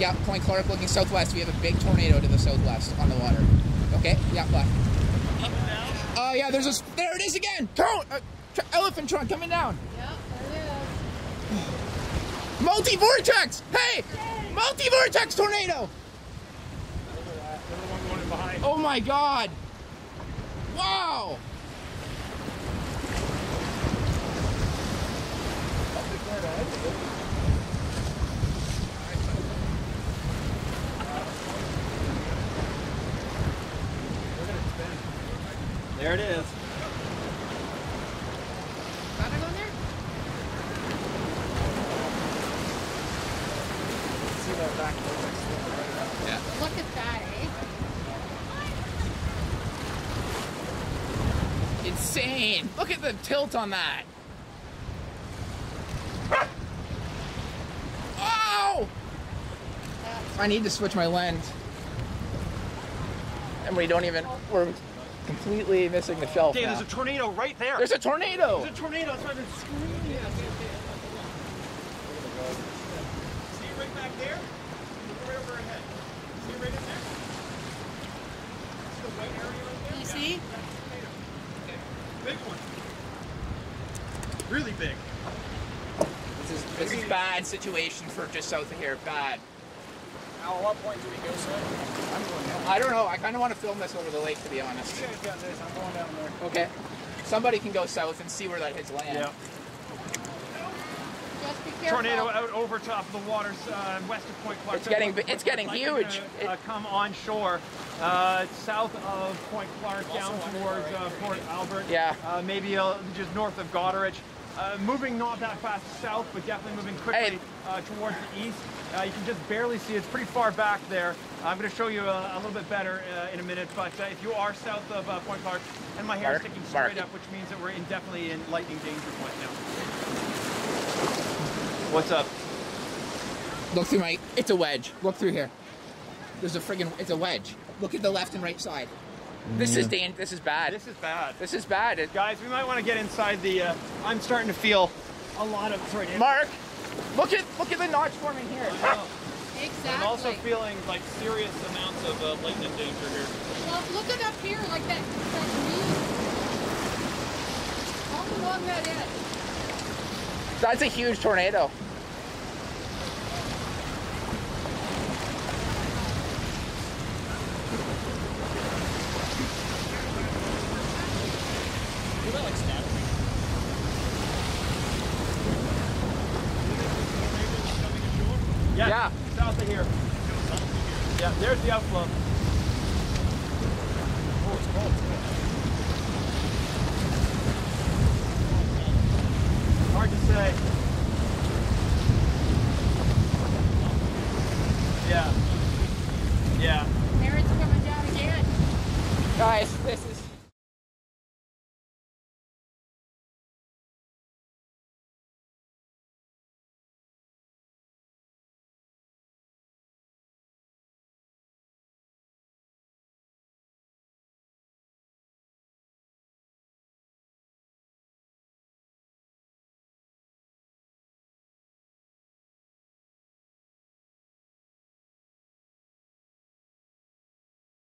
Yeah, Point Clark looking southwest. We have a big tornado to the southwest on the water. Okay, yeah, left. Up and down? Yeah, there it is again! Count! Elephant trunk coming down! Yeah, there it is. Multi-vortex! Hey! Yay. Multi-vortex tornado! Another one going in behind. Oh my god! Wow! There it is. Got it on there? See that back vortex? Yeah. Look at that, eh? Insane! Look at the tilt on that! Wow! I need to switch my lens. And we don't even... We're completely missing the shelf. Dave, there's a tornado right there. There's a tornado. There's a tornado. That's why I've been screaming at you. See it right back there? Right over ahead. See it right in there? It's the white area right there. You see? That's a tornado. Okay. Big one. Really big. This is bad situation for just south of here. Bad. Now, at what point do we go south? I'm going down. I don't know. I kind of want to film this over the lake, to be honest. You guys got this. I'm going down there. Okay. Somebody can go south and see where that hits land. Yeah. Just be careful. Tornado out over top of the waters west of Point Clark. It's getting huge. Come onshore, south of Point Clark, down towards Port Albert. Yeah. Maybe just north of Goderich. Moving not that fast south, but definitely moving quickly towards the east. You can just barely see it. It's pretty far back there. I'm going to show you a little bit better in a minute, but if you are south of Point Clark, and my hair is sticking straight up, which means that we're definitely in lightning danger point now. What's up? Look through my... It's a wedge. Look through here. There's a friggin'... It's a wedge. Look at the left and right side. This is bad. Guys, we might want to get inside the, I'm starting to feel a lot of tornado. Mark, look at the notch forming here. Oh, no. Exactly. I'm also feeling like serious amounts of lightning danger here. Well, look it up here, like that green. All along that edge. That's a huge tornado. Yeah, south of here. Yeah, there's the outflow. Oh, it's cold.